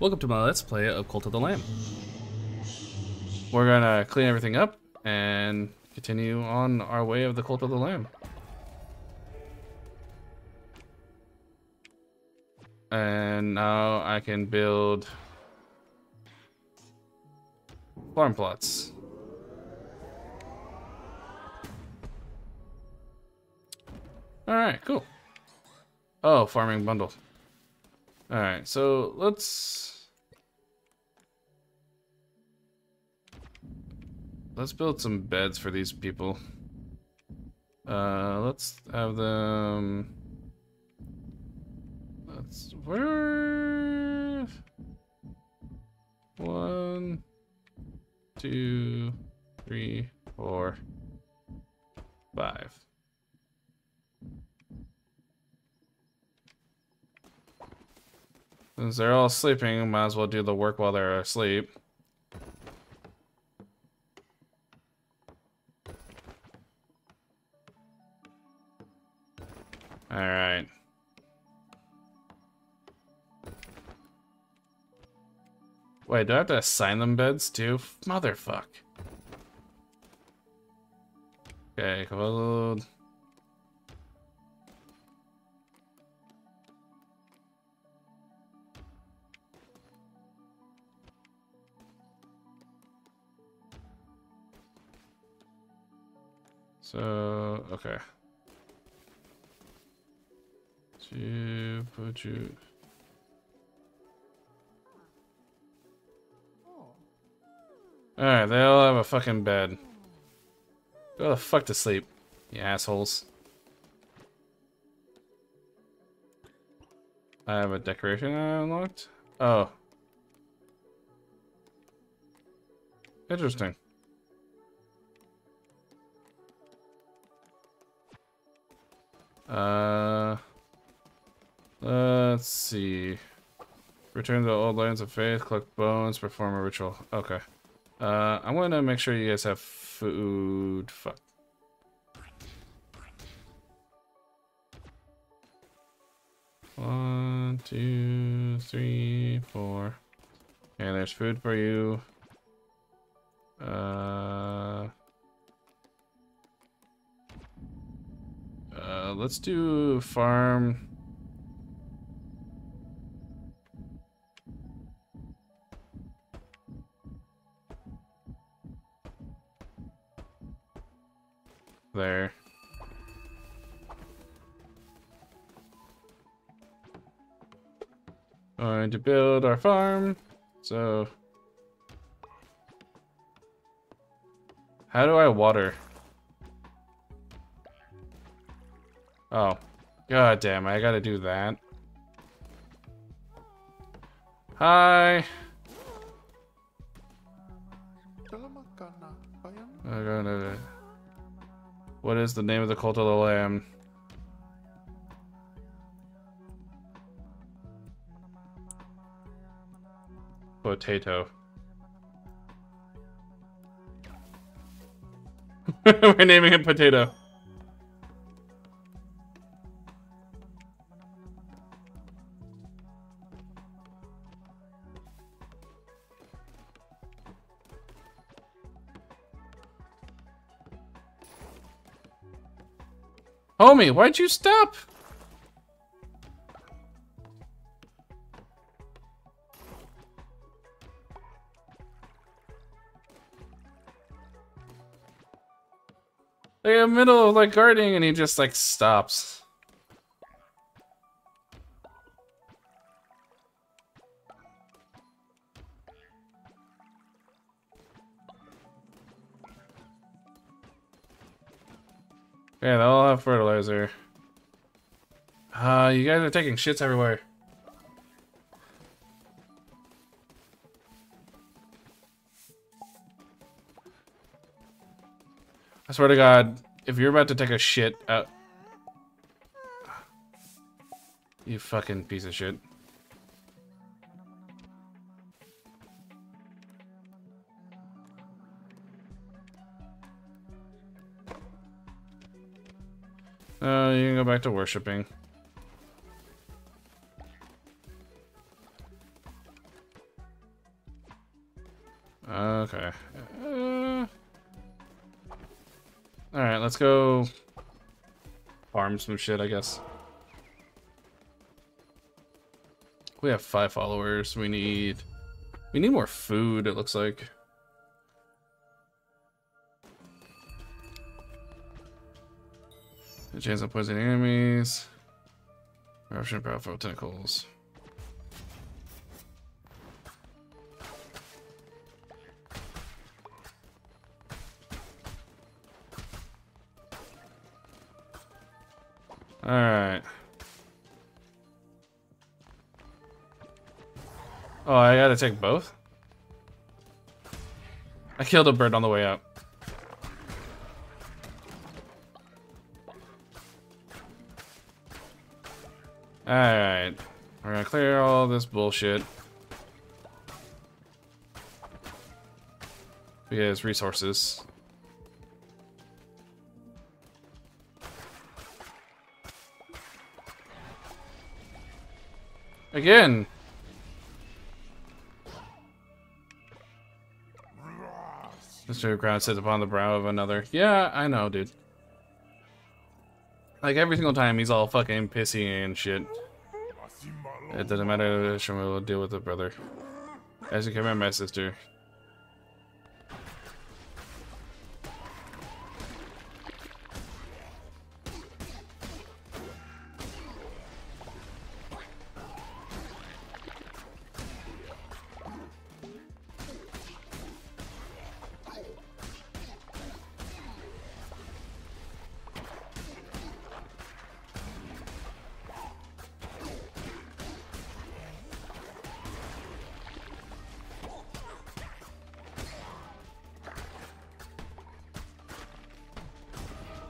Welcome to my Let's Play of Cult of the Lamb. We're gonna clean everything up and continue on our way of the Cult of the Lamb. And now I can build farm plots. Alright, cool. Oh, farming bundle. Alright, so let's build some beds for these people. Let's have them... Let's... Where... 1, 2, 3, 4, 5. Since they're all sleeping, might as well do the work while they're asleep. Alright. Wait, do I have to assign them beds too? Motherfuck. Okay, cool. So, okay. To put you. Alright, they all have a fucking bed. Go the fuck to sleep, you assholes. I have a decoration I unlocked. Oh. Interesting. Let's see. Return to the old lands of faith, collect bones, perform a ritual. Okay. I want to make sure you guys have food. Fuck. One, two, three, four. And there's food for you. Let's do farm. There. Going to build our farm. So, how do I water? Oh, god damn, I gotta do that. Hi! What is the name of the Cult of the Lamb? Potato. We're naming him Potato. Homie, why'd you stop? They're in the middle of like gardening and he just like stops. Yeah, they all have fertilizer. You guys are taking shits everywhere. I swear to God, if you're about to take a shit out... You fucking piece of shit. You can go back to worshipping. Okay. Alright, let's go farm some shit, I guess. We have 5 followers. We need more food, it looks like. A chance of poisoning enemies. Eruption, powerful tentacles. Alright. Oh, I gotta take both? I killed a bird on the way up. Alright. We're gonna clear all this bullshit. We have resources. Again! The stone ground sits upon the brow of another. Yeah, I know, dude. Like, every single time, he's all fucking pissy and shit. It doesn't matter, we'll deal with it, brother. As you come in, my sister.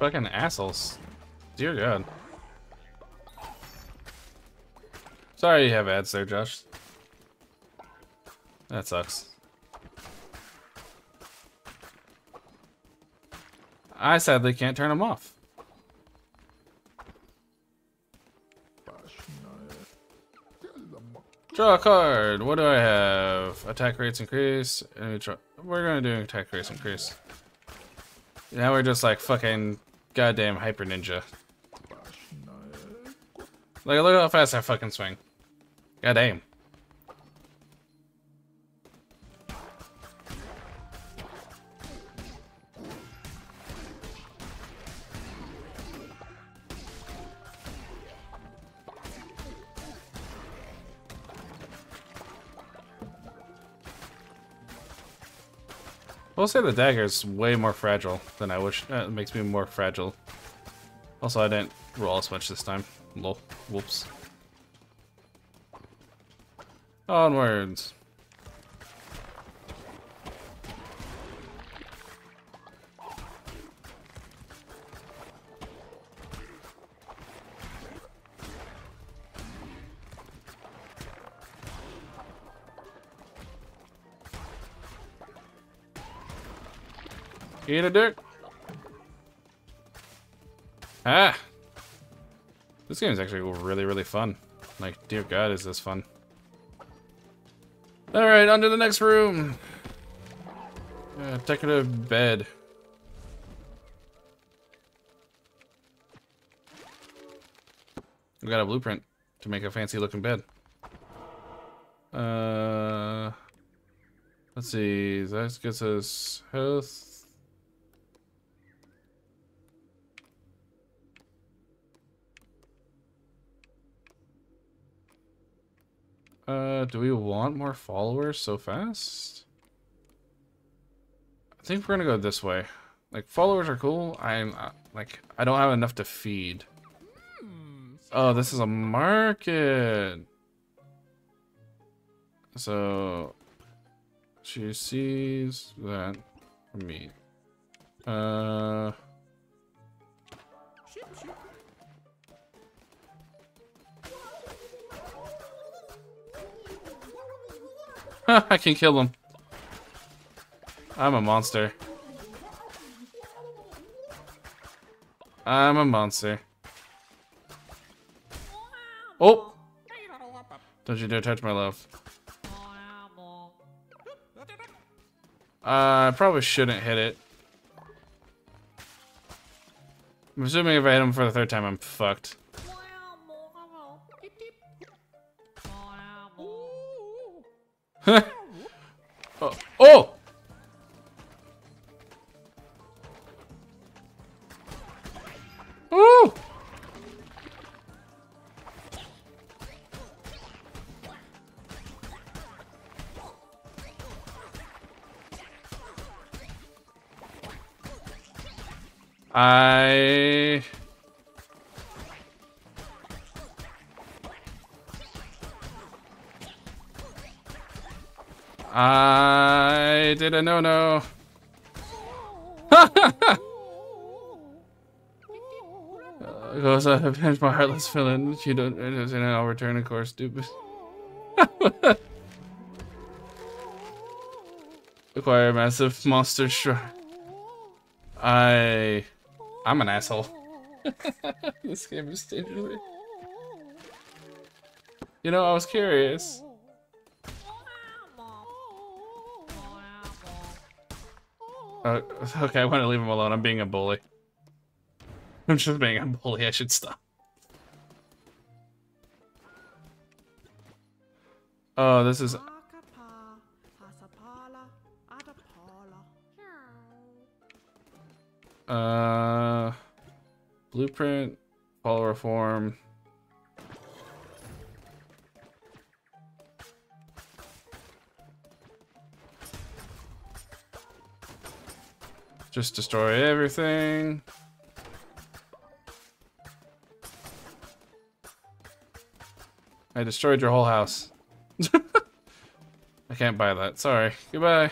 Fucking assholes. Dear God. Sorry you have ads there, Josh. That sucks. I sadly can't turn them off. Draw a card. What do I have? Attack rates increase. We're gonna do attack rates increase. Now we're just like fucking goddamn hyper ninja. Like, look how fast I fucking swing. God damn. I'll say the dagger is way more fragile than I wish. It makes me more fragile. Also, I didn't roll as much this time. Lol. Whoops. Onwards. Eat a dick. Ah! This game is actually really, really fun. Like, dear God, is this fun. Alright, on to the next room. Decorative bed. We got a blueprint to make a fancy looking bed. Let's see. That gets us health. Do we want more followers so fast? I think we're gonna go this way. Like, followers are cool. I don't have enough to feed. Oh, this is a market. So she sees that meat. I can kill him. I'm a monster. I'm a monster. Oh! Don't you dare touch my love. I probably shouldn't hit it. I'm assuming if I hit him for the third time, I'm fucked. Oh! Oh! Ooh! I did a no-no. Goes out of hand, my heartless villain. You don't, and I'll return, of course, stupid. Acquire a massive monster shrine. I'm an asshole. This game is dangerous. You know, I was curious. Okay, I want to leave him alone. I'm being a bully. I'm just being a bully. I should stop. Oh, this is... Blueprint, follow reform. Just destroy everything. I destroyed your whole house. I can't buy that. Sorry. Goodbye.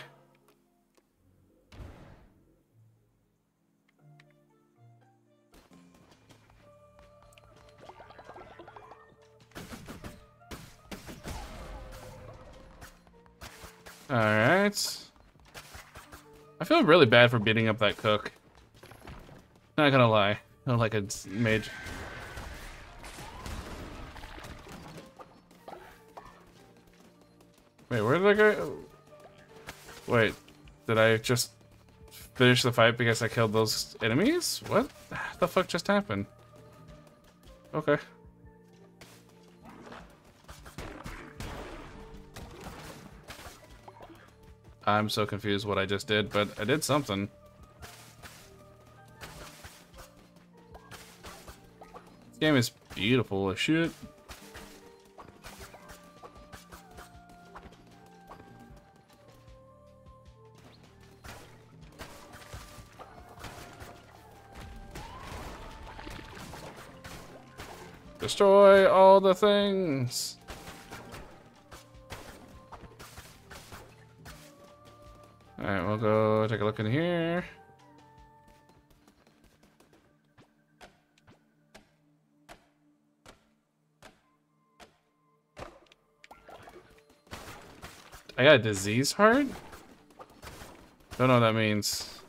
Alright. I feel really bad for beating up that cook. Not gonna lie. I don't like a mage. Wait, where did I go? Wait, did I just finish the fight because I killed those enemies? What the fuck just happened? Okay. I'm so confused what I just did, but I did something. This game is beautiful as shit. Destroy all the things. All right, we'll go take a look in here. I got a disease heart? Don't know what that means.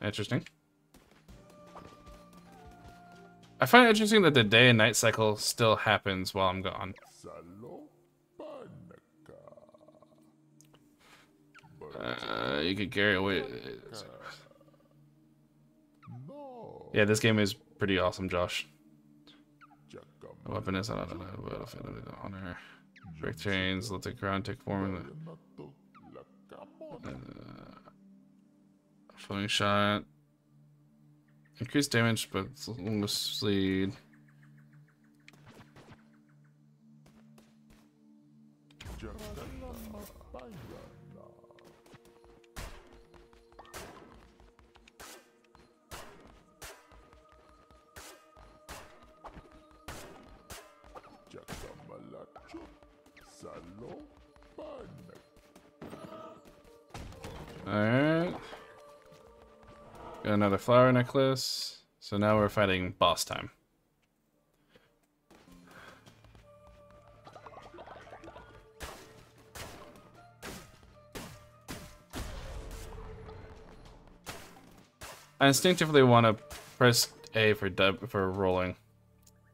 Interesting. I find it interesting that the day and night cycle still happens while I'm gone. You could carry away. Yeah, this game is pretty awesome, Josh. The weapon is on the battlefield of honor. Break chains, let the ground take form. Flowing shot. Increased damage, but longest lead. Alright. Got another flower necklace. So now we're fighting boss time. I instinctively want to press A for rolling.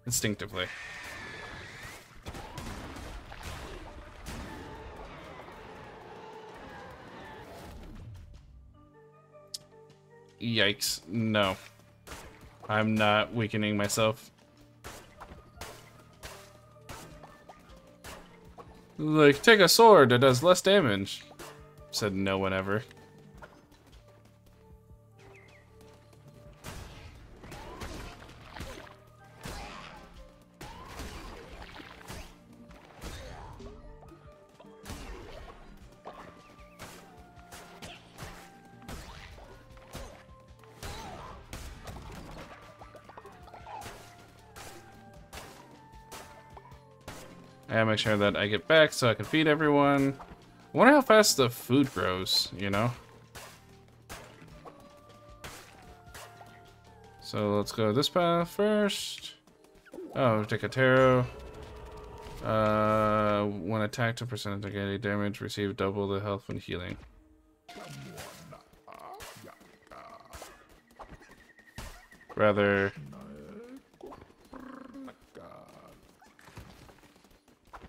Instinctively. Yikes. No. I'm not weakening myself. Like, take a sword that does less damage. Said no one ever. I gotta make sure that I get back so I can feed everyone. I wonder how fast the food grows, you know? So let's go this path first. Oh, Decatero. When attacked, 2% of any damage, receive double the health when healing. Rather...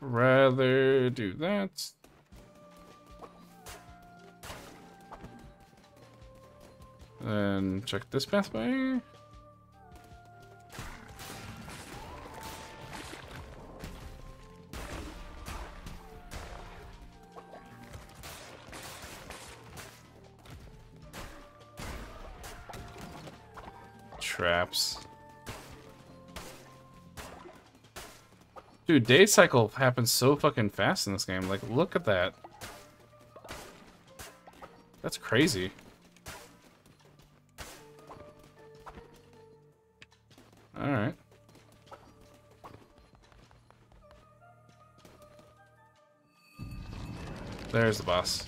rather do that. And check this pathway. Traps. Dude, day cycle happens so fucking fast in this game. Like, look at that. That's crazy. Alright. There's the boss.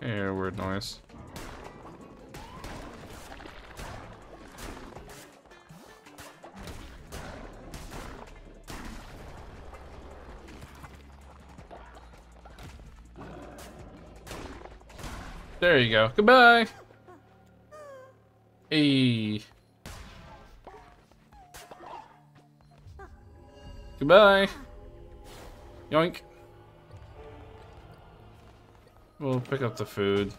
Yeah, weird noise. There you go. Goodbye. Hey. Goodbye. Yoink. We'll pick up the food.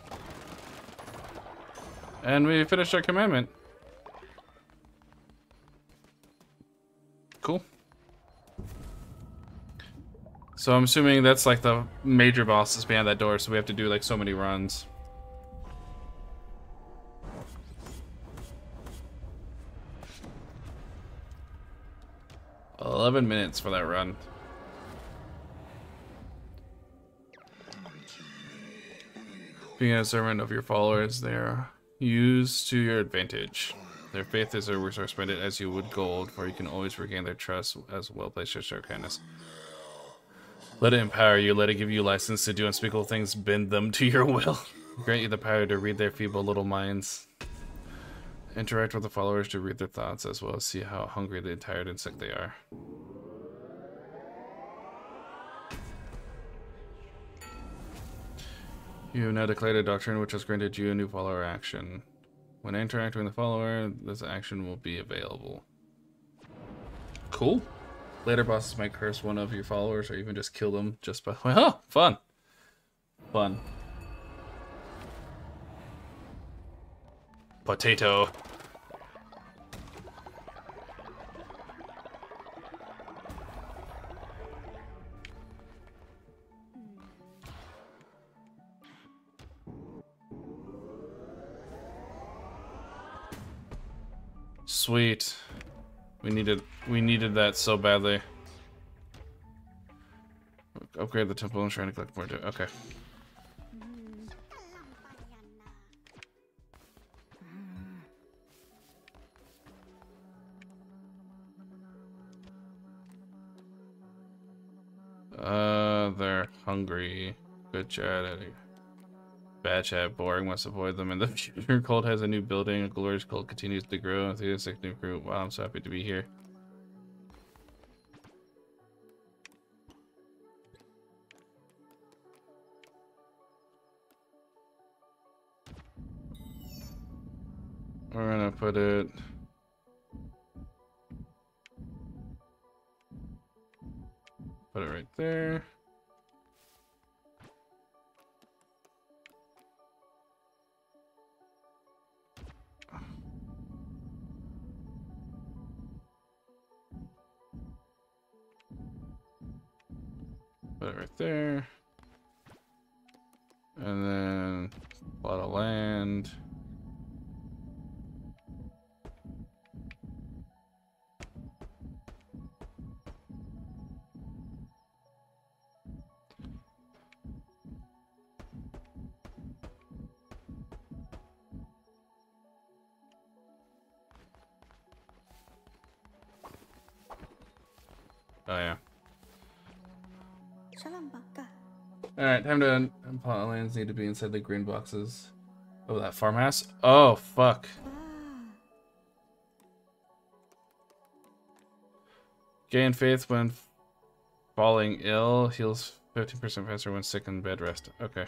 And we finished our commandment. Cool. So I'm assuming that's like the major boss is behind that door, so we have to do like so many runs. eleven minutes for that run. Being a servant of your followers, they are used to your advantage. Their faith is a resource spended as you would gold, for you can always regain their trust as well placed your show of kindness. Let it empower you, let it give you license to do unspeakable things, bend them to your will. Grant you the power to read their feeble little minds. Interact with the followers to read their thoughts as well as see how hungry, tired, and sick they are. You have now declared a doctrine which has granted you a new follower action. When interacting with the follower, this action will be available. Cool. Later bosses might curse one of your followers or even just kill them just by... oh, fun. Fun. Potato. Sweet. We needed that so badly. Upgrade the temple and trying to collect more data. Okay. They're hungry. Good chat. Bad chat, boring, must avoid them. In the future, Cult has a new building. A glorious Cult continues to grow. Enthusiastic new group. Wow, I'm so happy to be here. We're gonna put it... put it right there. Put it right there. And then a lot of land. Oh yeah. Alright, time to plot lands need to be inside the green boxes. Oh, that farmhouse? Oh, fuck. Gain faith when falling ill. Heals 15% faster when sick and bed rest. Okay.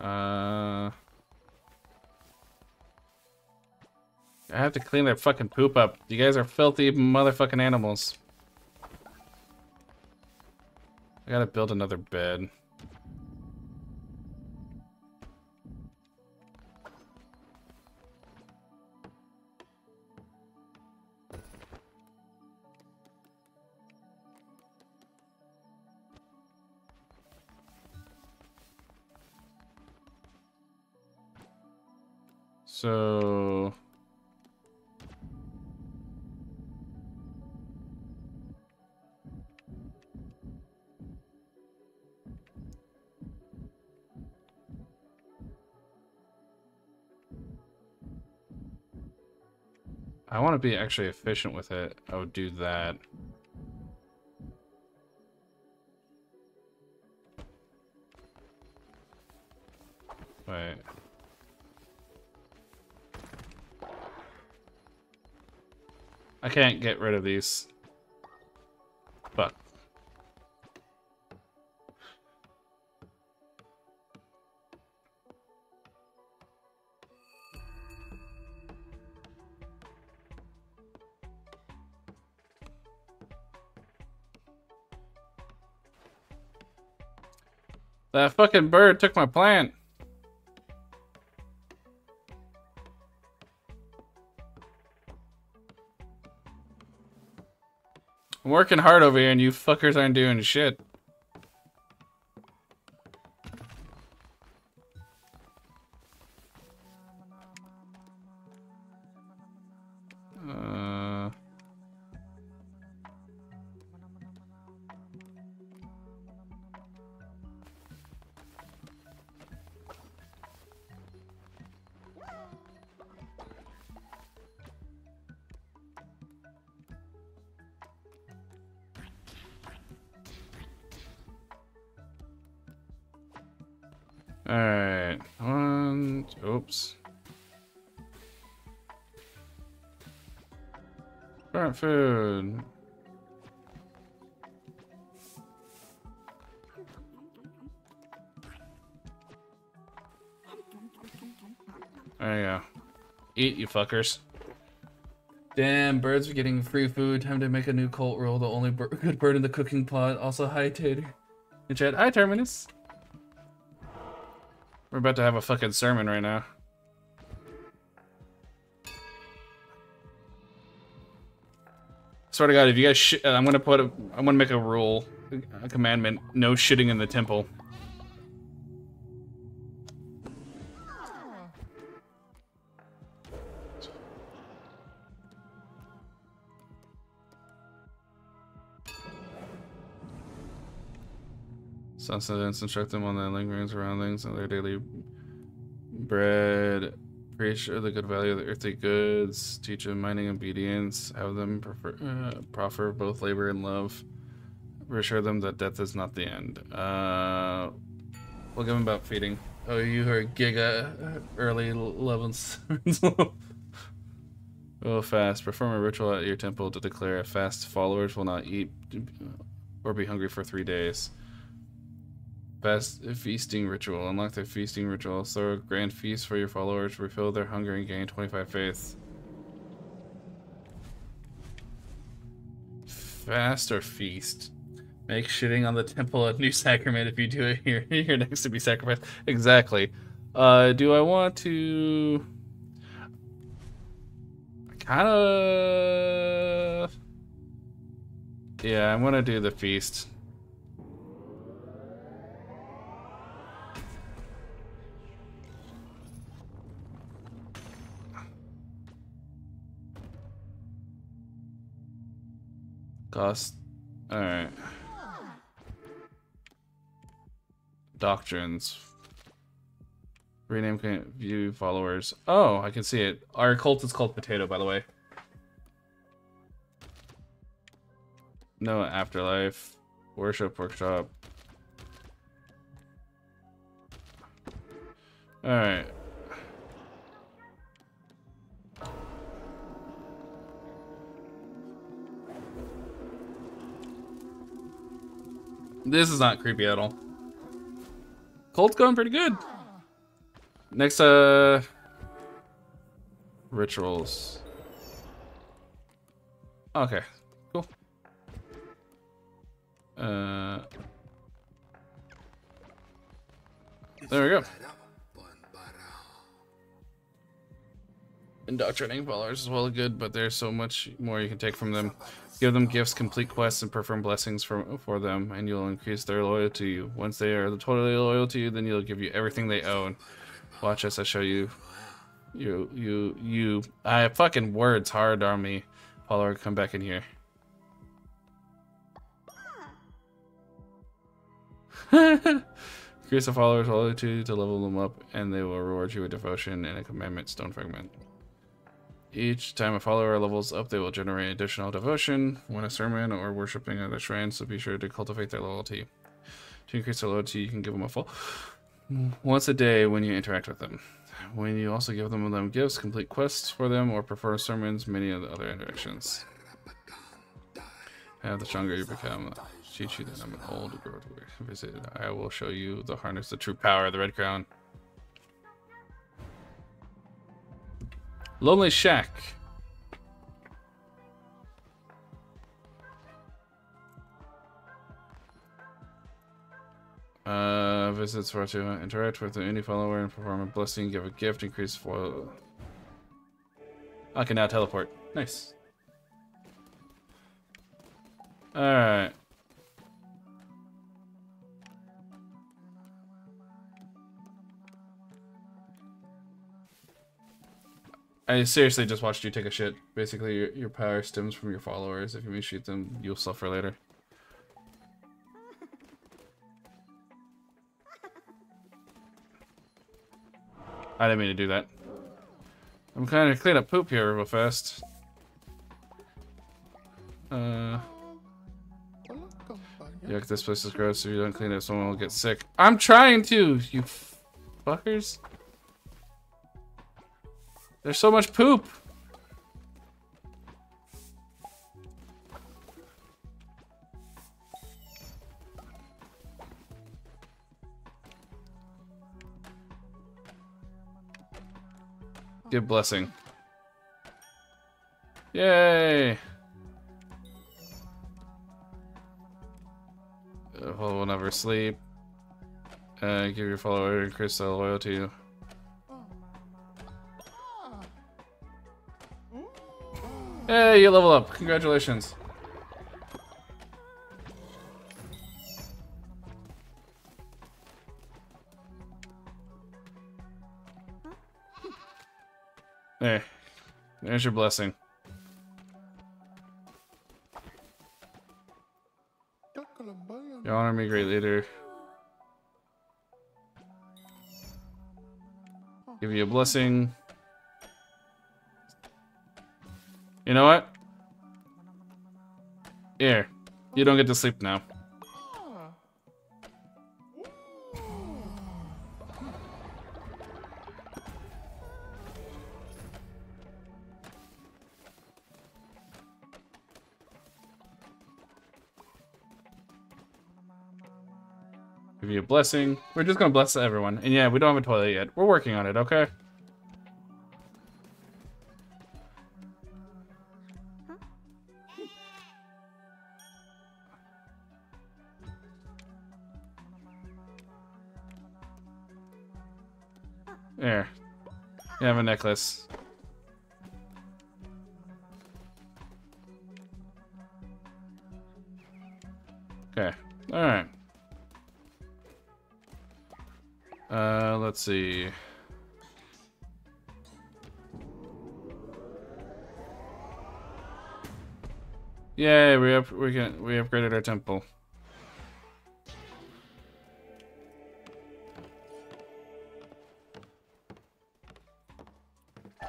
I have to clean their fucking poop up. You guys are filthy motherfucking animals. I gotta build another bed. So I want to be actually efficient with it. I would do that. Wait. I can't get rid of these. Fuck. That fucking bird took my plant. I'm working hard over here and you fuckers aren't doing shit. Alright, one, oops. Current food. There you go. Eat, you fuckers. Damn, birds are getting free food. Time to make a new cult rule. The only good bird in the cooking pot. Also, hi, Tater. In chat, hi, Terminus. We're about to have a fucking sermon right now. Swear to God, if you guys shit, I'm gonna make a rule, a commandment: no shitting in the temple. Some students instruct them on the lingerings around things and their daily bread. Preach the good value of the earthly goods. Teach them mining obedience. Have them proffer both labor and love. Reassure them that death is not the end. We'll give them about feeding. Oh, you heard Giga early 11th. Oh, fast. Perform a ritual at your temple to declare a fast. Followers will not eat or be hungry for 3 days. Best feasting ritual. Unlock the feasting ritual. Throw a grand feast for your followers. Refill their hunger and gain 25 faith. Fast or feast? Make shitting on the temple a new sacrament. If you do it here, you're next to be sacrificed. Exactly. Do I want to... Yeah, I want to do the feast. Cost. Alright. Doctrines. Rename can view followers. Oh, I can see it. Our cult is called Potato, by the way. No afterlife. Worship workshop. Alright. This is not creepy at all. Cult's going pretty good. Next, rituals. Okay, cool. There we go. Indoctrinating followers is well good, but there's so much more you can take from them. Give them gifts, complete quests, and perform blessings for them, and you'll increase their loyalty. Once they are totally loyal to you, then you'll give you everything they own. Watch as I show you. I fucking words hard on me. Follower, come back in here. Increase the followers' loyalty to level them up, and they will reward you with devotion and a commandment stone fragment. Each time a follower levels up, they will generate additional devotion when a sermon or worshipping at a shrine, so be sure to cultivate their loyalty. To increase their loyalty, you can give them a full once a day when you interact with them. When you also give them gifts, complete quests for them, or perform sermons, many of the other interactions. The stronger you become, teach you that I'm an old girl to visit. I will show you the harness, the true power of the Red Crown. Lonely Shack. Visits for to interact with any follower and perform a blessing, give a gift, increase foil. I can now teleport. Nice. Alright. I seriously just watched you take a shit. Basically, your power stems from your followers. If you misshoot them, you'll suffer later. I didn't mean to do that. I'm kind of clean up poop here real fast. Yuck, this place is gross. If you don't clean up, someone will get sick. I'm trying to, you fuckers. There's so much poop. Give blessing. Yay. We'll never sleep. Give your follower, increase their loyalty. Hey, you level up! Congratulations! There. There's your blessing. You honor me, great leader. Give you a blessing. You know what? Here. You don't get to sleep now. Give you a blessing. We're just gonna bless everyone. And yeah, we don't have a toilet yet. We're working on it, okay? There. You have a necklace. Okay. Alright. Let's see. Yay, we upgraded our temple.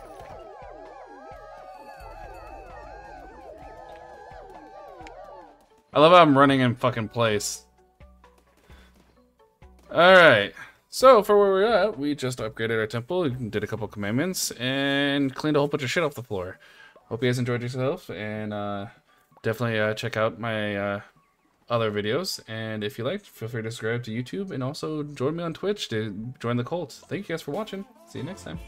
I love how I'm running in fucking place. Alright. So, for where we're at, we just upgraded our temple, did a couple commandments, and cleaned a whole bunch of shit off the floor. Hope you guys enjoyed yourself, and definitely check out my other videos. And if you liked, feel free to subscribe to YouTube, and also join me on Twitch to join the cult. Thank you guys for watching. See you next time.